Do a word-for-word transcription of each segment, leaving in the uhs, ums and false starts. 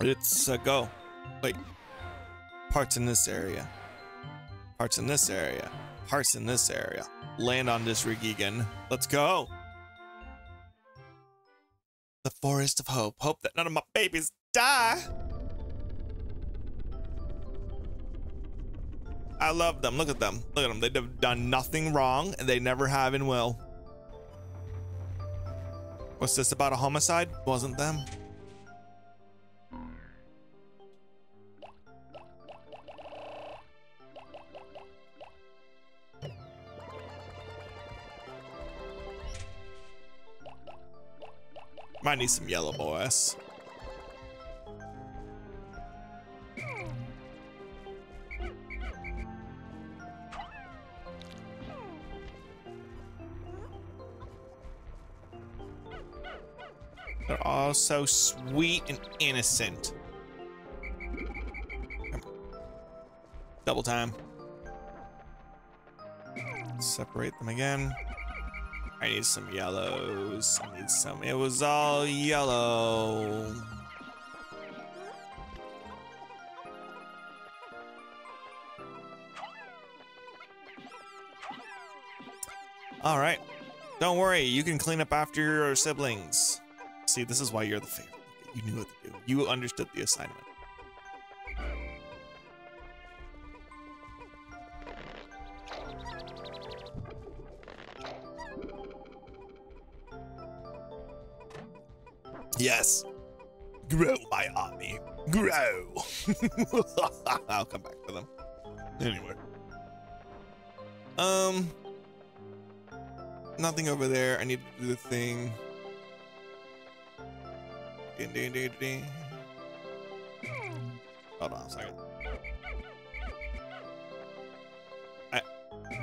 Let's uh, go. Wait. Parts in this area. Parts in this area. Parts in this area. Land on this Regigan. Let's go. The forest of hope. Hope that none of my babies die. I love them. Look at them. Look at them. They've done nothing wrong, and they never have and will. What's this about a homicide? Wasn't them. Might need some yellow boys. They're all so sweet and innocent. Double time. Separate them again. I need some yellows. I need some. It was all yellow. All right. Don't worry. You can clean up after your siblings. See, this is why you're the favorite. You knew what to do. You understood the assignment. Yes. Grow, my army. Grow. I'll come back to them. Anyway. Um. Nothing over there. I need to do the thing. Hold on a second. I,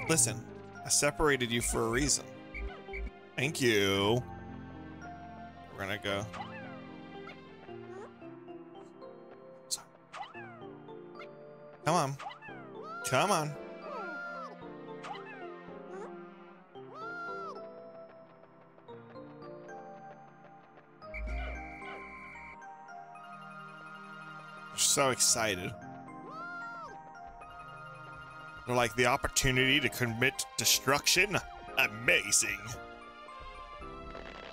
listen, I separated you for a reason. Thank you. We're gonna go. Sorry. Come on. Come on. So excited. They're like, the opportunity to commit destruction? Amazing.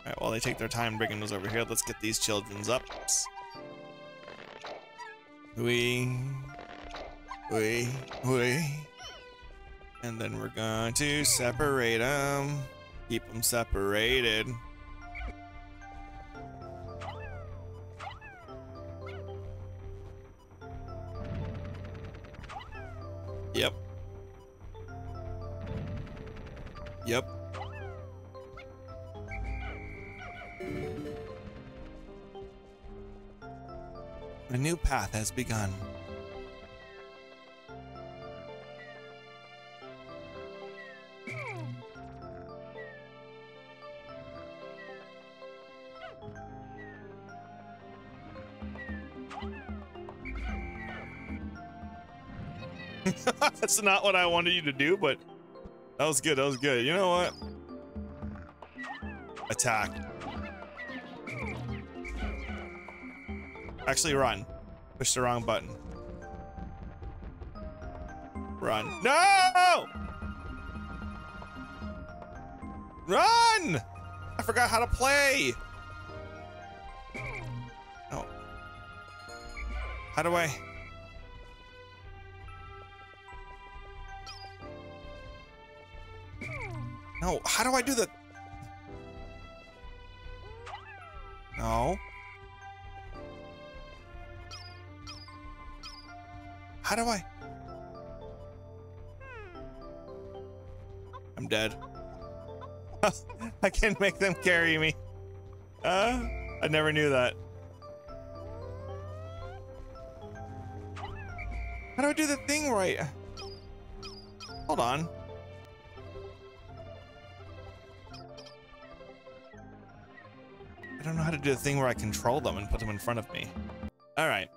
Alright, while they take their time bringing those over here, let's get these children's up. We, we, we. And then we're going to separate them. Keep them separated. Yep. Yep. A new path has begun. That's not what I wanted you to do, but that was good. That was good. You know what? Attack. Actually, run. Push the wrong button. Run. No! Run! I forgot how to play. Oh. How do I... No, how do I do that? No. How do I? I'm dead. I can't make them carry me. Uh, I never knew that. How do I do the thing right? Hold on. I don't know how to do the thing where I control them and put them in front of me. All right.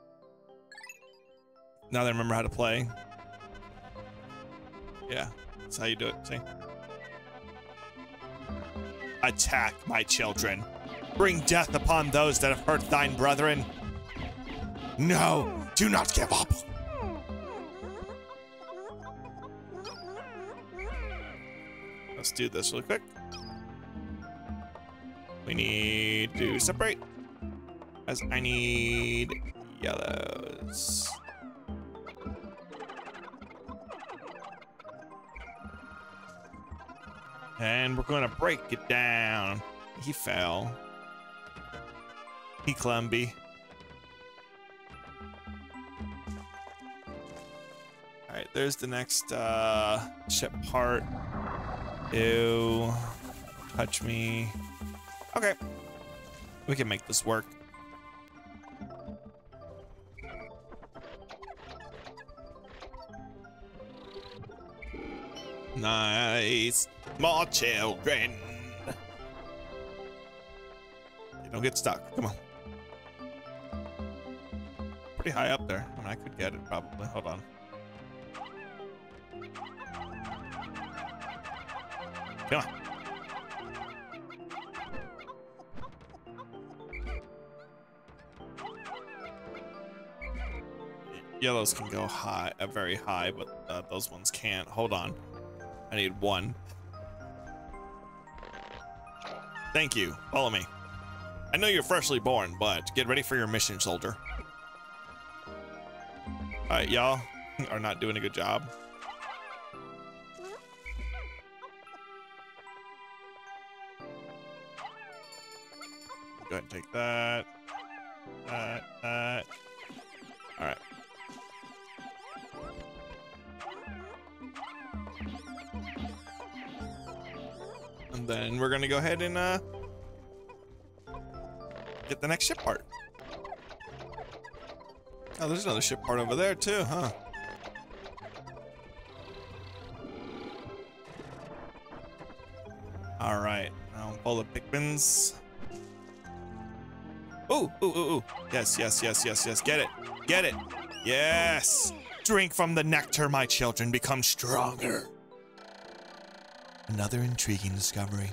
Now that I remember how to play. Yeah, that's how you do it. See? Attack, my children. Bring death upon those that have hurt thine brethren. No, do not give up. Let's do this really quick. We need to separate, as I need yellows. And we're gonna break it down. He fell. He clumby. All right, there's the next uh, ship part. Ew, touch me. Okay, we can make this work. Nice. More children. They don't get stuck. Come on. Pretty high up there. I mean, I could get it probably. Hold on. Come on. Yellows can go high, uh, very high, but uh, those ones can't. Hold on. I need one. Thank you. Follow me. I know you're freshly born, but get ready for your mission, soldier. Alright, y'all are not doing a good job. Go ahead and take that. That, that. Alright. And then we're gonna go ahead and uh, get the next ship part. Oh, there's another ship part over there too, huh? All right, now all the Pikmins. Ooh, ooh, ooh, ooh. Yes, yes, yes, yes, yes. Get it, get it. Yes. Drink from the nectar, my children. Become stronger. Another intriguing discovery.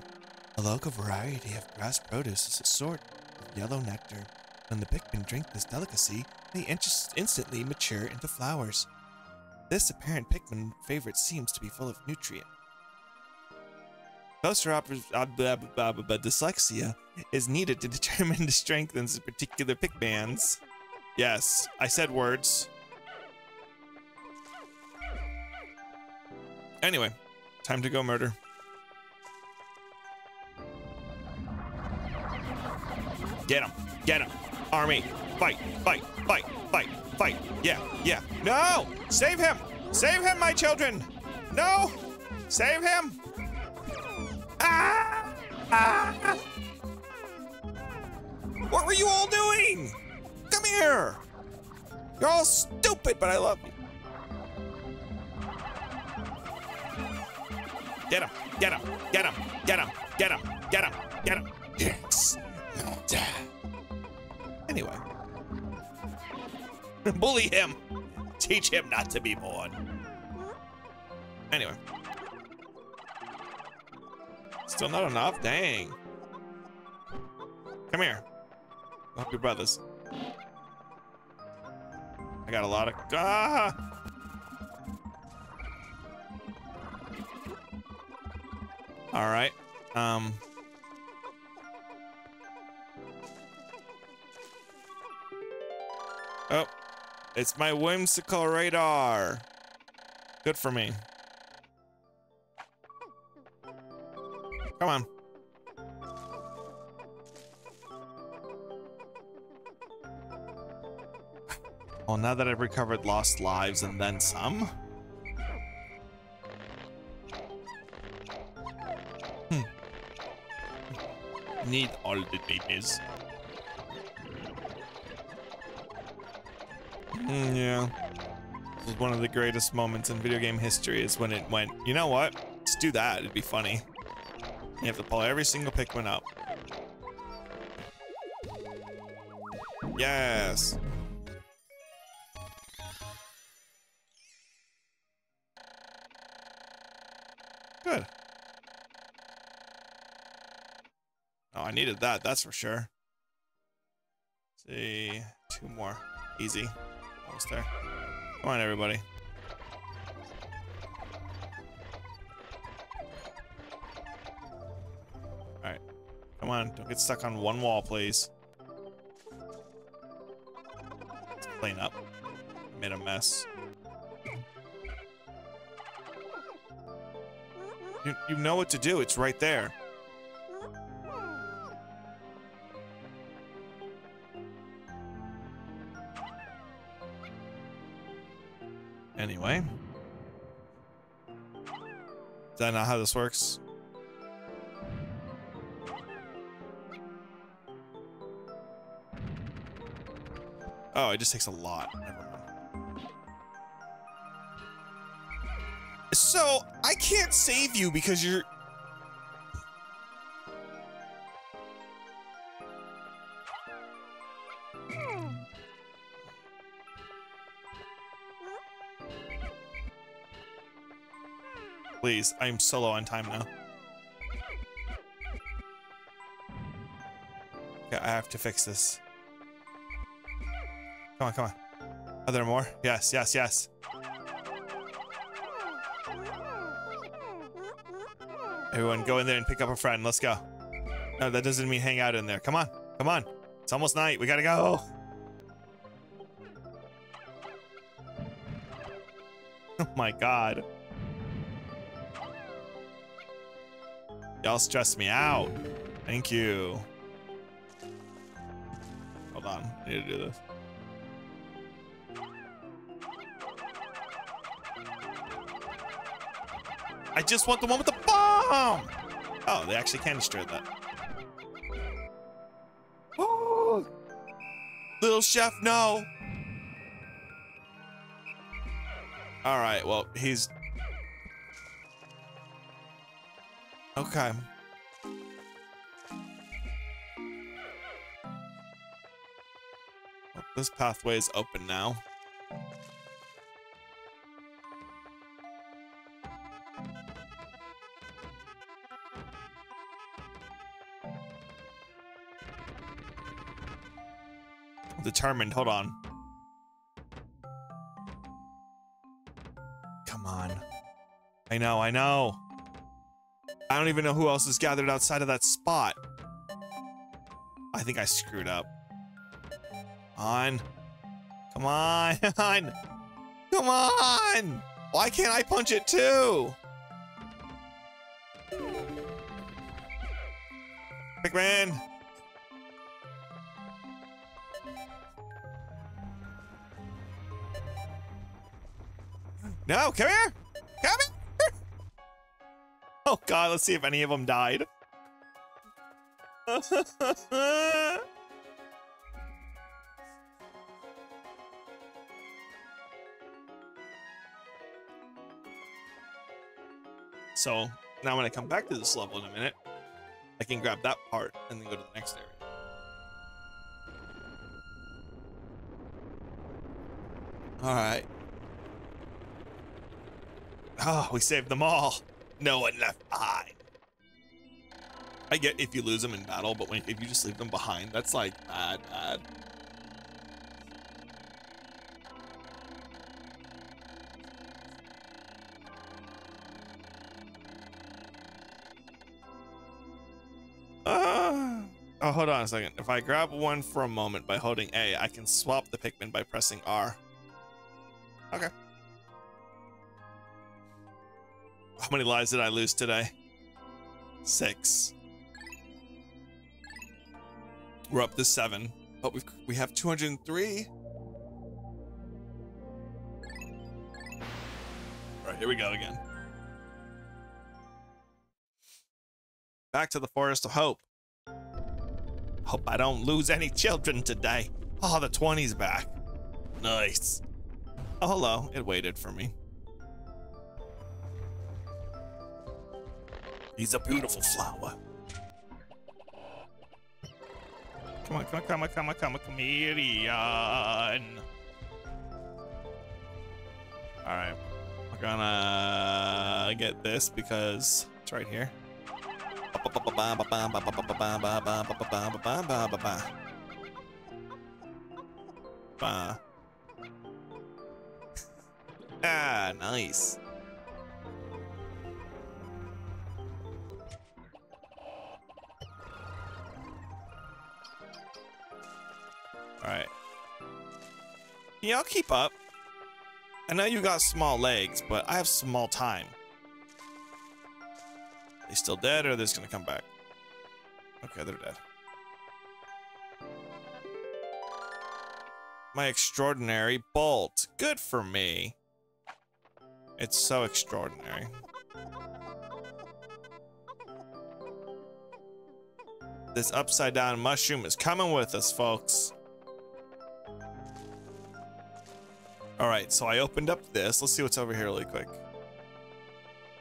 A local variety of grass produce is a sort of yellow nectar. When the Pikmin drink this delicacy, they inst instantly mature into flowers. This apparent Pikmin favorite seems to be full of nutrient. Closer ob ob ob ob ob dyslexia is needed to determine the strength of particular Pikmans. Yes, I said words. Anyway, time to go murder. Get him! Get him! Army! Fight! Fight! Fight! Fight! Fight! Yeah! Yeah! No! Save him! Save him, my children! No! Save him! Ah! Ah! What were you all doing? Come here! You're all stupid, but I love you. Get him! Get him! Get him! Get him! Get him! Get him! Get him! Yes! Anyway. Bully him. Teach him not to be bored. Anyway. Still not enough? Dang. Come here. Help your brothers. I got a lot of... Ah! Alright. Um... Oh, it's my whimsical radar. Good for me. Come on. Well, now that I've recovered lost lives and then some. Hmm. Need all the babies. Mm, yeah. This was one of the greatest moments in video game history is when it went, you know what? Let's do that. It'd be funny. You have to pull every single Pikmin up. Yes. Good. Oh, I needed that. That's for sure. Let's see, two more. Easy. Almost there. Come on, everybody. Alright. Come on. Don't get stuck on one wall, please. Let's clean up. Made a mess. You, you know what to do. It's right there. Anyway. Is that not how this works? Oh, it just takes a lot. Never mind. So, I can't save you because you're... Please, I'm so low on time now. Yeah, I have to fix this. Come on, come on. Are there more? Yes, yes, yes. Everyone, go in there and pick up a friend. Let's go. No, that doesn't mean hang out in there. Come on, come on. It's almost night. We gotta go. Oh my God. Y'all stress me out. Thank you. Hold on. I need to do this. I just want the one with the bomb! Oh, they actually can destroy that. Oh! Little chef, no! Alright, well, he's... Okay. Well, this pathway is open now. Determined, hold on. Come on. I know, I know. I don't even know who else is gathered outside of that spot. I think I screwed up. Come on. Come on. Come on. Why can't I punch it too? Pikmin. No, come here. Come here. Oh, God, let's see if any of them died. So, now when I come back to this level in a minute, I can grab that part and then go to the next area. All right. Oh, we saved them all. No one left behind. I get if you lose them in battle, but when, if you just leave them behind, that's like bad, bad. Uh, oh, hold on a second. If I grab one for a moment by holding A, I can swap the Pikmin by pressing R. Okay. How many lives did I lose today? Six. We're up to seven, but we've, we have two hundred three. All right, here we go again. Back to the Forest of Hope. Hope I don't lose any children today. Oh, the twenty's back. Nice. Oh, hello. It waited for me. He's a beautiful flower. Come on, come on, come on, come on, come on, chameleon. All right, we're gonna get this because it's right here. uh. Ah, nice. Alright. Yeah, I'll keep up. I know you got small legs, but I have small time. Are they still dead, or are they just gonna come back? Okay, they're dead. My extraordinary bolt. Good for me. It's so extraordinary. This upside down mushroom is coming with us, folks. Alright, so I opened up this. Let's see what's over here really quick.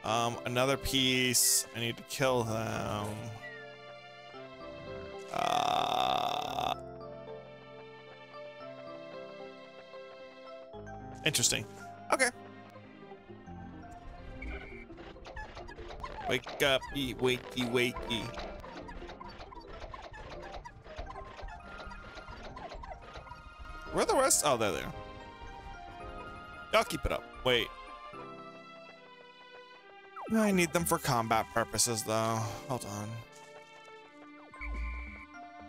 Um, another piece. I need to kill them. Uh... Interesting. Okay. Wake up, eat, wakey, wakey. Where are the rest? Oh, they're there. I'll keep it up. Wait. I need them for combat purposes, though. Hold on.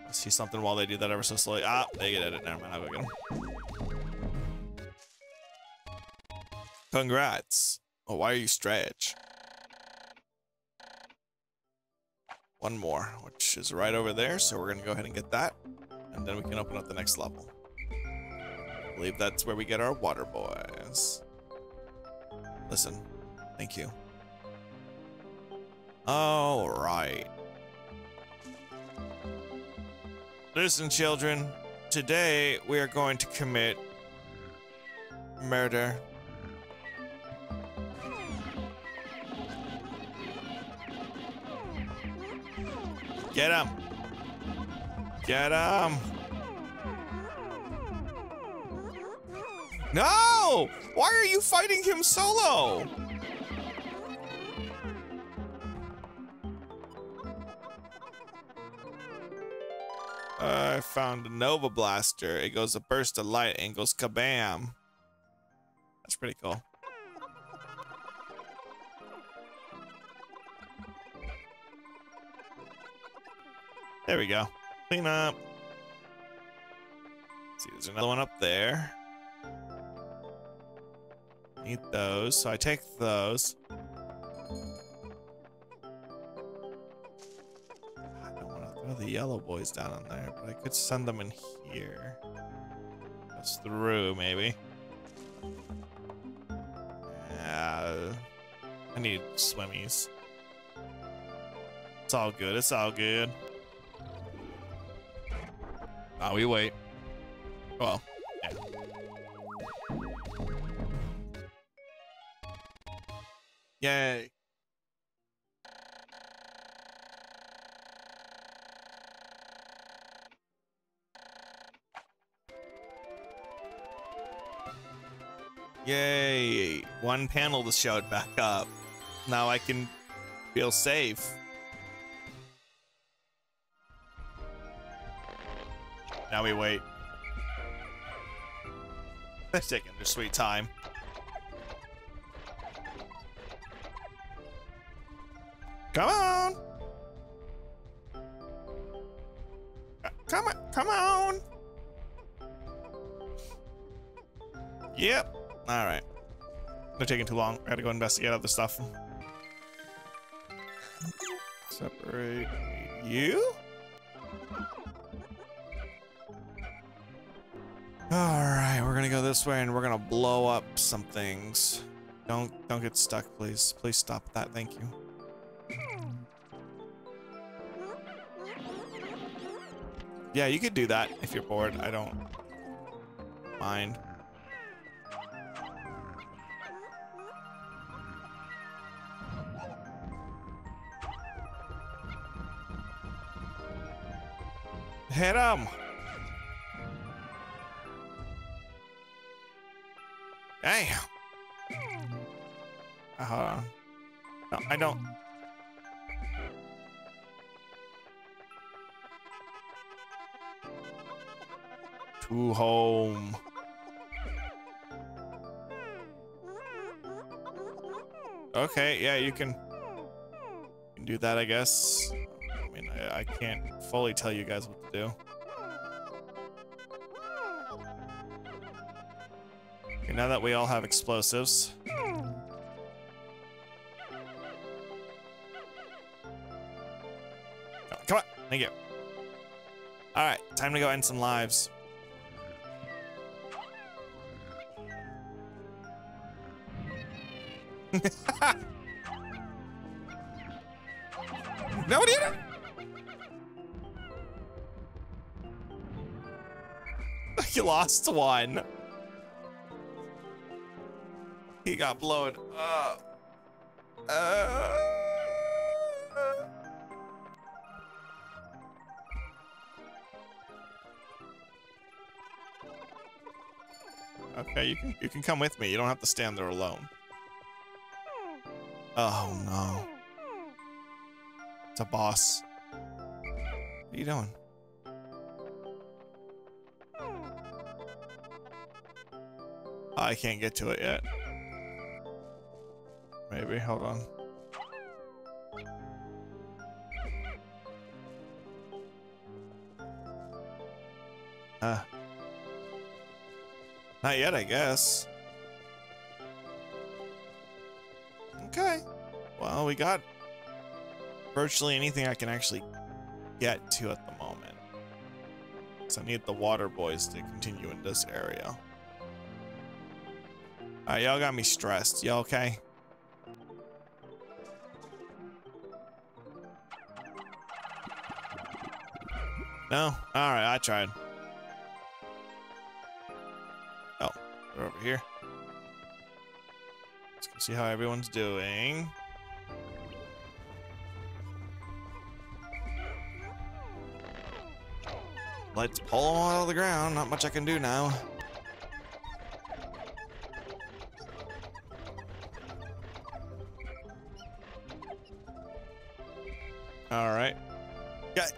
I see something while they do that ever so slowly. Ah, they get it. Never mind. I'll go get them. Congrats. Oh, why are you stretch? One more, which is right over there. So we're going to go ahead and get that. And then we can open up the next level. I believe that's where we get our water boys. Listen, thank you. All right. Listen, children, today we are going to commit murder. Get him. Get him. No! Why are you fighting him solo? I found a Nova Blaster. It goes a burst of light and goes kabam. That's pretty cool. There we go. Clean up. Let's see, there's another one up there. Need those, so I take those. I don't want to throw the yellow boys down in there, but I could send them in here. That's through, maybe. Uh, I need swimmies. It's all good, it's all good. Oh, we wait. Well. Yay. Yay. One panel to showed back up. Now I can feel safe. Now we wait. They're taking their sweet time. Come on! Come on! Come on! Yep. All right. They're taking too long. I gotta go investigate other stuff. Separate you. All right. We're gonna go this way, and we're gonna blow up some things. Don't don't get stuck, please. Please stop that. Thank you. Yeah, you could do that if you're bored. I don't mind. Hit him! Damn! Uh, hold on. No, I don't. to home. Okay, yeah, you can, you can do that, I guess. I mean, I, I can't fully tell you guys what to do. Okay, now that we all have explosives. Oh, come on, thank you. All right, time to go end some lives. Nobody in it? You lost one. He got blown up. Uh. Okay, you can you can come with me. You don't have to stand there alone. Oh no. It's a boss. What are you doing? Oh, I can't get to it yet. Maybe, hold on. Uh, not yet, I guess. Okay. Well, we got virtually anything I can actually get to at the moment. So I need the water boys to continue in this area. Alright, y'all got me stressed. Y'all okay? No? Alright, I tried. Oh, they're over here. Let's go see how everyone's doing. Let's pull them out of the ground. Not much I can do now. All right. Got it.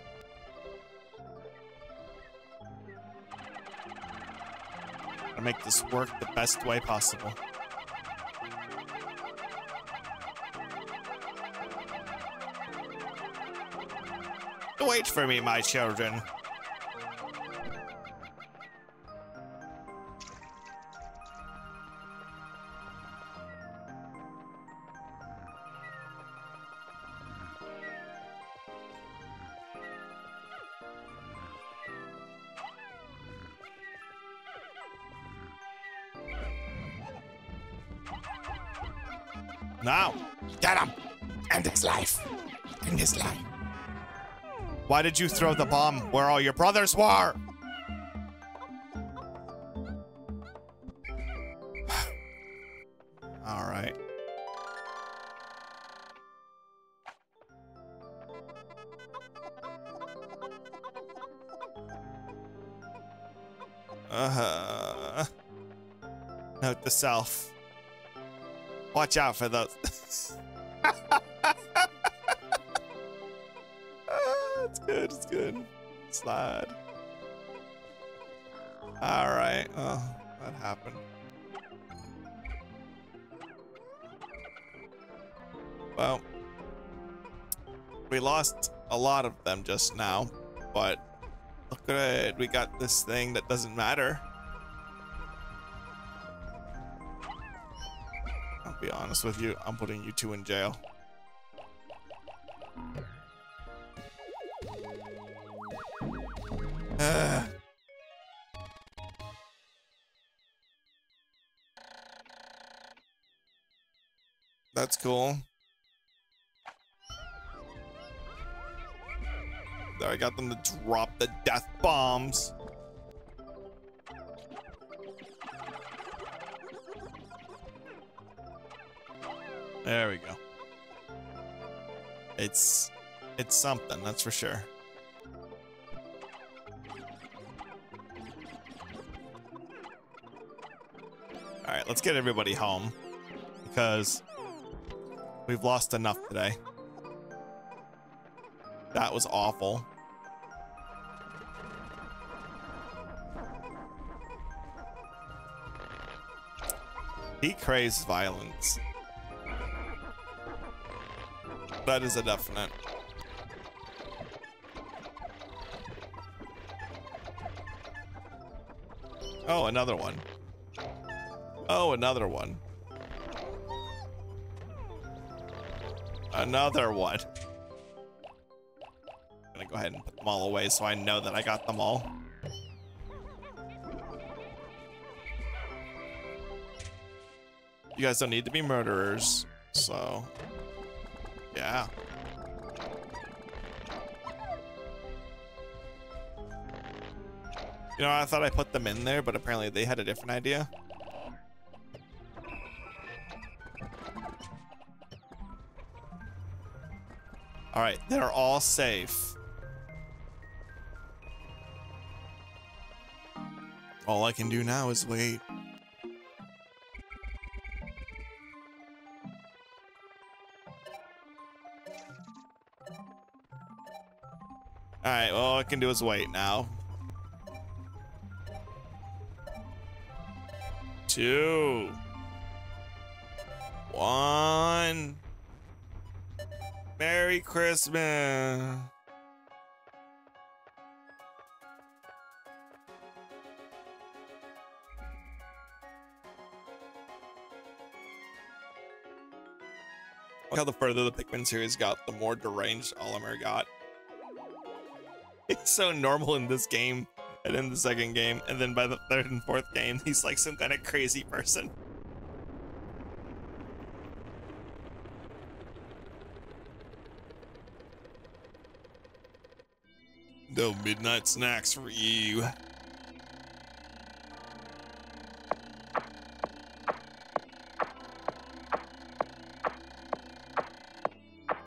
I'll make this work the best way possible. Wait for me, my children. Now, get him! End his life. End his life. Why did you throw the bomb where all your brothers were? All right. Uh-huh. Note to self. Watch out for those. It's good, it's good. Slide. Alright, oh, that happened. Well, we lost a lot of them just now, but look at it. We got this thing that doesn't matter. Be honest with you, I'm putting you two in jail. Uh. That's cool. There, I got them to drop the death bombs. There we go. It's it's something, that's for sure. All right, let's get everybody home because we've lost enough today. That was awful. He craves violence. That is a definite. Oh, another one. Oh, another one. Another one. I'm gonna go ahead and put them all away so I know that I got them all. You guys don't need to be murderers, so... yeah. You know, I thought I put them in there, but apparently they had a different idea. Alright, they're all safe. All I can do now is wait. Alright, well, all I can do is wait now. Two. One. Merry Christmas. Look how the further the Pikmin series got, the more deranged Olimar got. It's so normal in this game and in the second game, and then by the third and fourth game, he's like some kind of crazy person. No midnight snacks for you.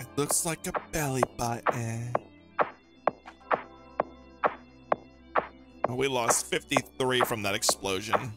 It looks like a belly button. We lost fifty-three from that explosion.